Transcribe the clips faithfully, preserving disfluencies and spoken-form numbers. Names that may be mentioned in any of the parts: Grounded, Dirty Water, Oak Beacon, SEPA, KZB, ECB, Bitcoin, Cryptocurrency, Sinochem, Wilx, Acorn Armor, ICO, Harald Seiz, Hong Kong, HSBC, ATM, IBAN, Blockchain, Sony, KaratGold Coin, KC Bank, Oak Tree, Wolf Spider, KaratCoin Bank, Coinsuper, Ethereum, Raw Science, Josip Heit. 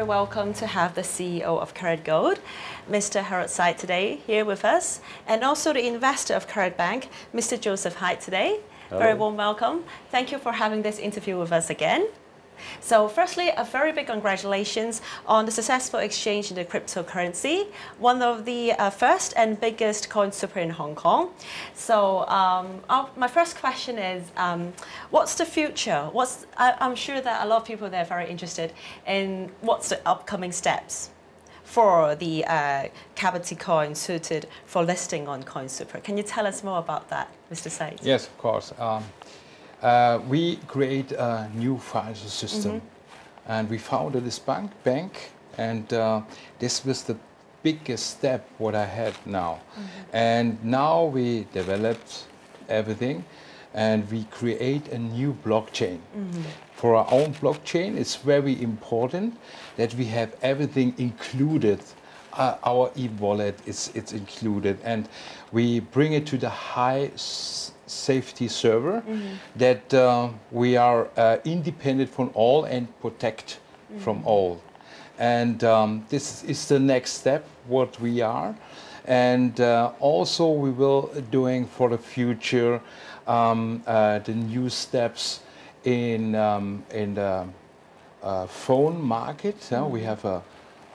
very welcome to have the C E O of KaratGold, Mister Harald Seiz, today here with us, and also the investor of Karat Bank, Mister Josip Heit, today. Hello. Very warm welcome. Thank you for having this interview with us again. So firstly, a very big congratulations on the successful exchange in the cryptocurrency, one of the uh, first and biggest Coinsuper in Hong Kong. So um, our, my first question is, um, what's the future? What's, I, I'm sure that a lot of people there are very interested in what's the upcoming steps for the uh, KaratGold coin suited for listing on Coinsuper. Can you tell us more about that, Mister Seiz? Yes, of course. Um Uh, we create a new financial system, mm-hmm. and we founded this bank, bank and uh, this was the biggest step what I had now. Mm-hmm. And now we developed everything and we create a new blockchain. Mm-hmm. For our own blockchain, it's very important that we have everything included. Uh, our e-wallet is it's included, and we bring it to the high safety server, mm-hmm. that uh, we are uh, independent from all and protect, mm-hmm. from all. And um, this is the next step what we are. And uh, also we will doing for the future um, uh, the new steps in um, in the uh, phone market. Mm-hmm. uh, we have a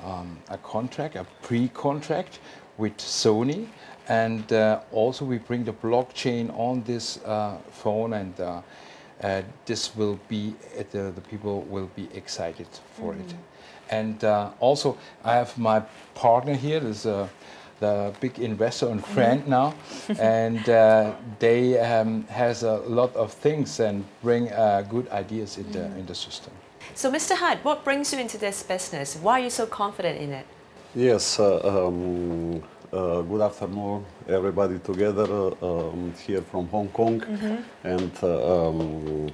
Um, a contract, a pre-contract with Sony, and uh, also we bring the blockchain on this uh, phone, and uh, uh, this will be uh, the people will be excited for, mm-hmm. it. And uh, also I have my partner here, there's uh, the big investor and friend, mm-hmm. now, and uh, they um, has a lot of things and bring uh, good ideas in, mm-hmm. the in the system. So, Mister Heit, what brings you into this business? Why are you so confident in it? Yes, uh, um, uh, good afternoon, everybody together uh, um, here from Hong Kong. Mm-hmm. And uh, um,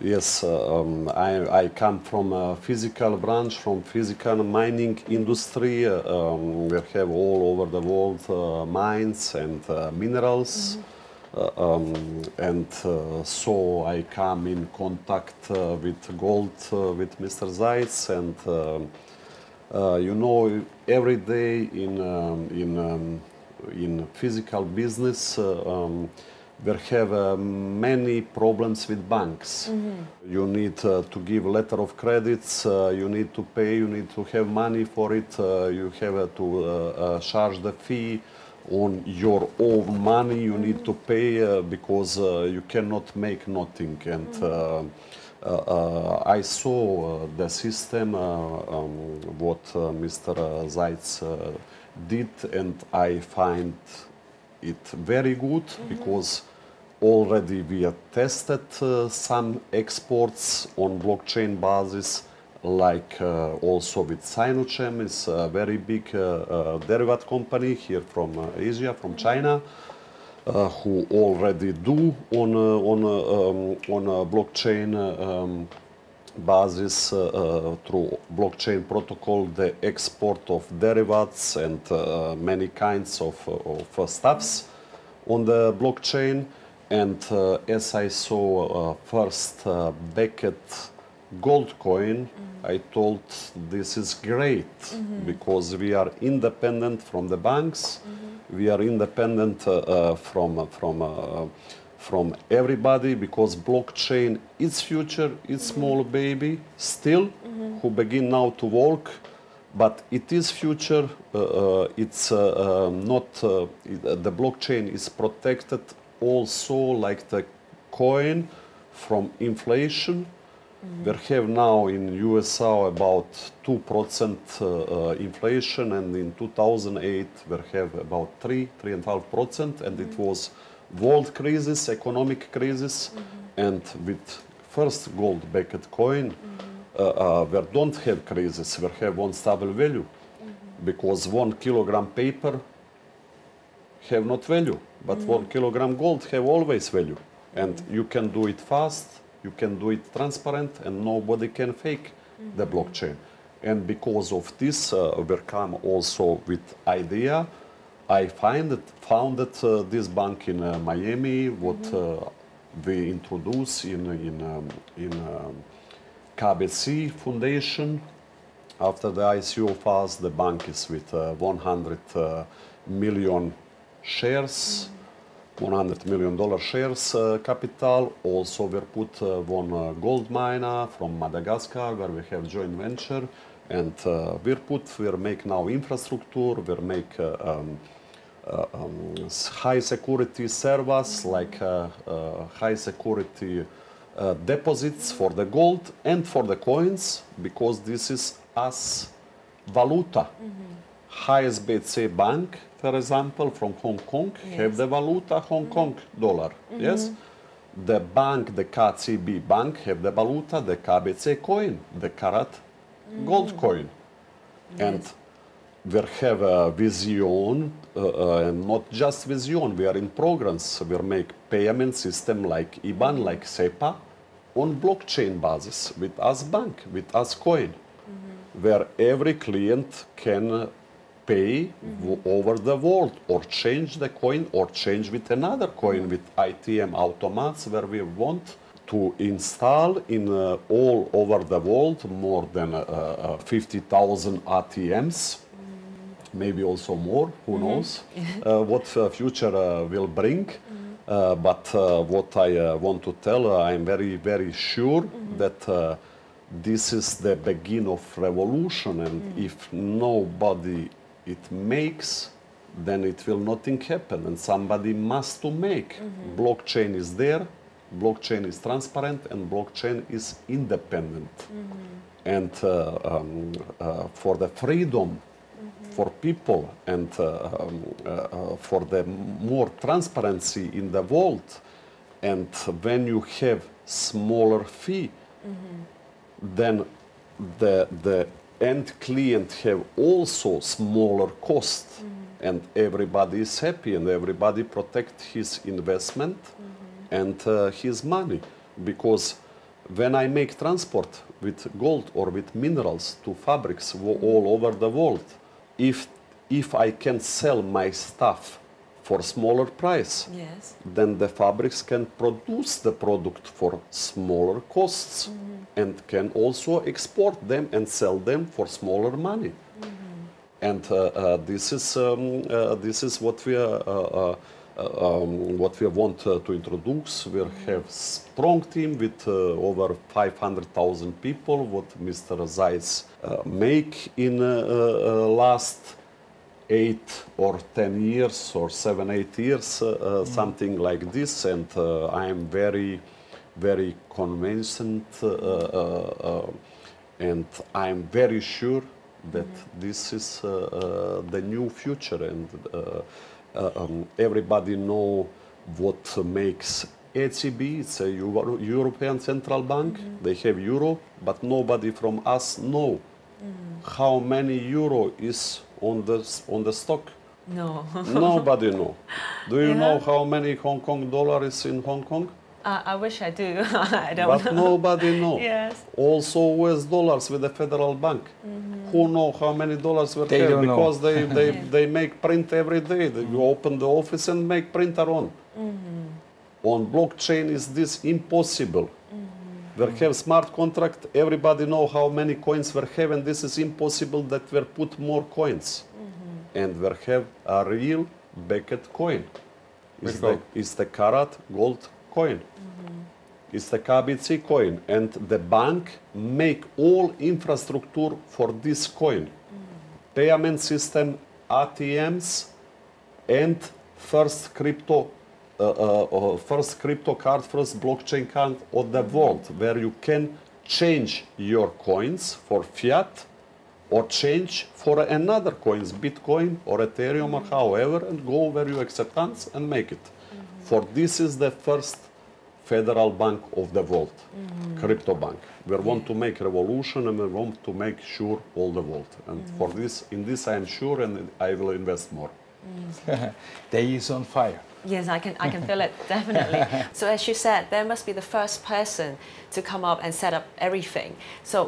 yes, uh, um, I, I come from a physical branch, from physical mining industry. Uh, um, we have all over the world uh, mines and uh, minerals. Mm-hmm. Uh, um, and uh, so I come in contact uh, with gold, uh, with Mister Seiz, and uh, uh, you know, every day in um, in um, in physical business uh, um, we have uh, many problems with banks. Mm-hmm. You need uh, to give letter of credits, uh, you need to pay, you need to have money for it, uh, you have uh, to uh, uh, charge the fee on your own money, you need to pay uh, because uh, you cannot make nothing. And uh, uh, uh, I saw uh, the system, uh, um, what uh, Mister Seiz uh, did, and I find it very good, mm-hmm. because already we have tested uh, some exports on blockchain basis, like uh, also with Sinochem, is a very big uh, uh, derivative company here from uh, Asia, from China, uh, who already do on uh, on uh, um, on a blockchain uh, um, basis uh, uh, through blockchain protocol the export of derivatives and uh, many kinds of of uh, stuffs on the blockchain. And uh, as I saw uh, first uh, Beckett gold coin, mm-hmm. I told this is great, mm-hmm. because we are independent from the banks, mm-hmm. we are independent uh, uh, from from uh, from everybody, because blockchain is future, it's, mm-hmm. small baby still, mm-hmm. who begin now to work, but it is future. Uh, uh, it's uh, uh, not uh, the blockchain is protected also like the coin from inflation. We have now in U S A about two percent uh, uh, inflation, and in two thousand eight we have about three, three and a half percent, and it was world crisis, economic crisis, mm-hmm. and with first gold-backed coin, mm-hmm. uh, uh, we don't have crisis, we have one stable value, mm-hmm. because one kilogram paper have not value, but mm-hmm. one kilogram gold have always value, and mm-hmm. you can do it fast. You can do it transparent, and nobody can fake, mm-hmm. the blockchain. And because of this, uh, we come also with idea. I find it, founded uh, this bank in uh, Miami, what, mm-hmm. uh, we introduce in, in, um, in um, K B C Foundation, After the I C O phase, the bank is with uh, one hundred million shares, one hundred million dollar shares uh, capital. Also, we put uh, one uh, gold miner from Madagascar, where we have joint venture, and uh, we put we make now infrastructure. We make uh, um, uh, um, high security servers, like uh, uh, high security uh, deposits for the gold and for the coins, because this is as valuta. Mm-hmm. H S B C Bank, for example, from Hong Kong, yes, have the valuta Hong mm-hmm. Kong dollar, mm-hmm. yes? The bank, the K Z B Bank, have the valuta, the K B C coin, the Karat mm-hmm. Gold Coin. Yes. And we have a vision, uh, uh, and not just vision, we are in programs. We make payment system like I B A N, like SEPA, on blockchain basis, with us bank, with us coin, mm-hmm. where every client can pay mm-hmm. over the world, or change the coin, or change with another coin, with I T M automats, where we want to install in uh, all over the world more than uh, uh, fifty thousand A T Ms, maybe also more, who mm-hmm. knows, uh, what uh, future uh, will bring. Mm-hmm. uh, but uh, what I uh, want to tell, uh, I'm very, very sure mm-hmm. that uh, this is the beginning of revolution, and mm-hmm. if nobody it makes, then it will nothing happen, and somebody must to make. Mm-hmm. Blockchain is there, blockchain is transparent, and blockchain is independent. Mm-hmm. And uh, um, uh, for the freedom mm-hmm. for people, and uh, um, uh, uh, for the more transparency in the world, and when you have smaller fee, mm-hmm. then the the end client have also smaller cost, mm-hmm. and everybody is happy, and everybody protect his investment mm-hmm. and uh, his money. Because when I make transport with gold or with minerals to fabrics all over the world, if if I can sell my stuff for smaller price, yes, then the fabrics can produce the product for smaller costs, mm-hmm. and can also export them and sell them for smaller money. Mm-hmm. And uh, uh, this is um, uh, this is what we are. Uh, uh, Uh, um, what we want uh, to introduce. We have strong team with uh, over five hundred thousand people, what Mister Seiz uh, make in uh, uh, last eight or ten years, or seven, eight years, uh, mm. something like this. And uh, I am very, very convinced, uh, uh, uh, and I am very sure that mm. this is uh, uh, the new future. And uh, Uh, um, everybody know what makes E C B, it's a Euro European Central Bank, mm-hmm. they have euro, but nobody from us know mm-hmm. how many euro is on the, on the stock. No. Nobody know. Do you yeah. know how many Hong Kong dollar is in Hong Kong? Uh, I wish I do, I don't but know. But nobody know. Yes. Also U S dollars with the Federal Bank. Mm-hmm. Who know how many dollars were there? Because know. they, they, yeah. they make print every day. Mm-hmm. You open the office and make printer on. Mm-hmm. On blockchain is this impossible. Mm-hmm. We have smart contract. Everybody know how many coins we have, and this is impossible that we put more coins. Mm-hmm. And we have a real Beckett coin. It's the, it's the Karat Gold Coin. Mm-hmm. It's the K B C coin, and the bank make all infrastructure for this coin. Mm-hmm. Payment system, A T Ms, and first crypto, uh, uh, first crypto card, first blockchain card of the world, where you can change your coins for fiat, or change for another coins, Bitcoin or Ethereum mm-hmm. or however, and go where you acceptance and make it. Mm-hmm. For this is the first Federal Bank of the world, mm-hmm. crypto bank. We want to make revolution, and we want to make sure all the world. And mm-hmm. for this, in this I am sure, and I will invest more. Mm-hmm. Day is on fire. Yes, I can, I can feel it, definitely. So as you said, there must be the first person to come up and set up everything. So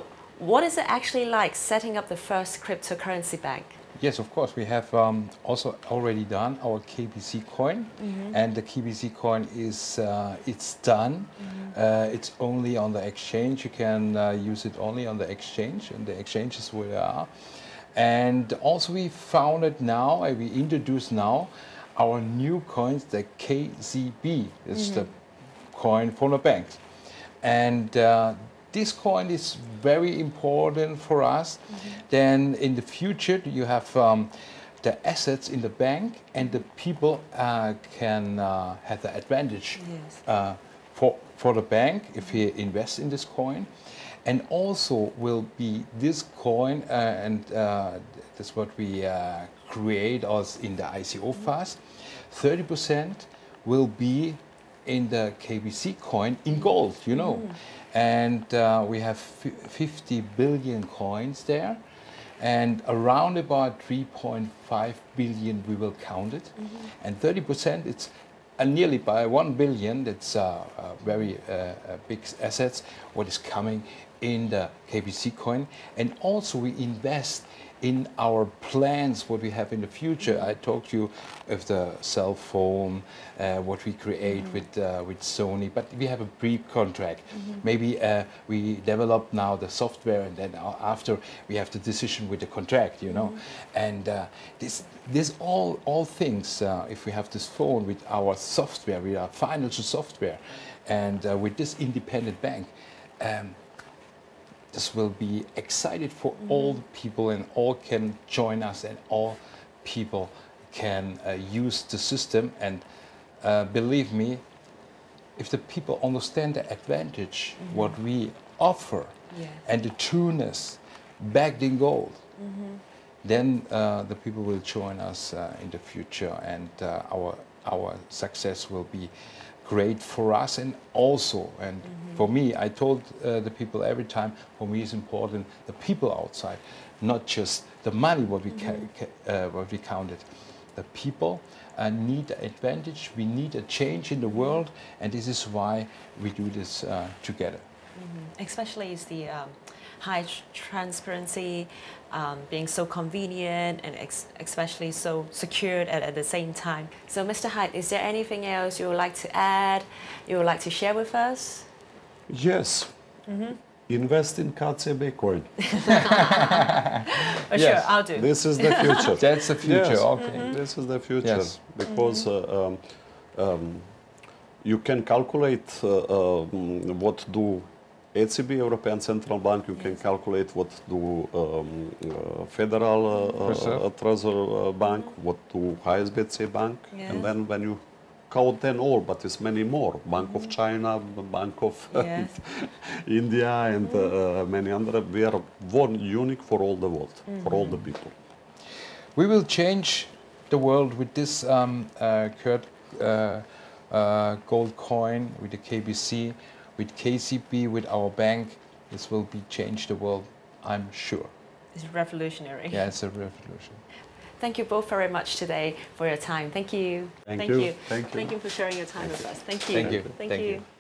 what is it actually like setting up the first cryptocurrency bank? Yes, of course. We have um, also already done our K B C coin, mm-hmm. and the K B C coin is uh, it's done. Mm-hmm. uh, it's only on the exchange. You can uh, use it only on the exchange, and the exchange is where they are. And also, we founded now, and we introduced now our new coins. The K Z B is mm-hmm. the coin for the banks, and. Uh, This coin is very important for us. Mm-hmm. Then in the future you have um, the assets in the bank, and the people uh, can uh, have the advantage yes. uh, for, for the bank if he invests in this coin. And also will be this coin, uh, and uh, that's what we uh, create as in the I C O phase, thirty percent will be in the K B C coin in gold, you know. Mm. And uh, we have fifty billion coins there, and around about three point five billion we will count it. Mm-hmm. And thirty percent, it's uh, nearly by one billion, that's uh, uh, very uh, uh, big assets, what is coming in the K B C coin. And also we invest in our plans, what we have in the future. I talked to you of the cell phone, uh, what we create mm-hmm. with uh, with Sony, but we have a pre-contract. Mm-hmm. Maybe uh, we develop now the software, and then after we have the decision with the contract, you know. Mm-hmm. And uh, this, this all, all things, uh, if we have this phone with our software, with our financial software, and uh, with this independent bank, um, this will be excited for mm-hmm. all the people, and all can join us, and all people can uh, use the system. And uh, believe me, if the people understand the advantage, mm-hmm. what we offer, yes. and the trueness backed in gold, mm-hmm. then uh, the people will join us uh, in the future, and uh, our, our success will be great for us, and also, and mm-hmm. for me, I told uh, the people every time, for me it's important the people outside, not just the money what we mm-hmm. ca ca uh, what we counted. The people uh, need advantage. We need a change in the world, and this is why we do this uh, together. Mm-hmm. Especially is the um, high tr transparency, um, being so convenient, and ex especially so secured at, at the same time. So Mister Heit, is there anything else you would like to add, you would like to share with us? Yes. Mm-hmm. Invest in K Z B coin. Yes. Sure, I'll do. This is the future. That's the future, yes. Okay. Mm-hmm. This is the future, yes. Because mm-hmm. uh, um, um, you can calculate uh, uh, what do E C B, European Central Bank, you yes. can calculate what do um, uh, Federal uh, uh, Treasury Bank, mm-hmm. what do H S B C Bank, yes. and then when you count them all, but it's many more, Bank mm-hmm. of China, Bank of yes. India, mm-hmm. and uh, many other, we are one unique for all the world, mm-hmm. for all the people. We will change the world with this um, uh, Kurt, uh, Uh, gold coin, with the K B C, with K C B, with our bank. This will be change the world, I'm sure. It's revolutionary. Yeah, it's a revolution. Thank you both very much today for your time. Thank you. Thank, Thank you. you. Thank you. Thank you for sharing your time Thank with you. us. Thank you. Thank you. Thank you. Thank you.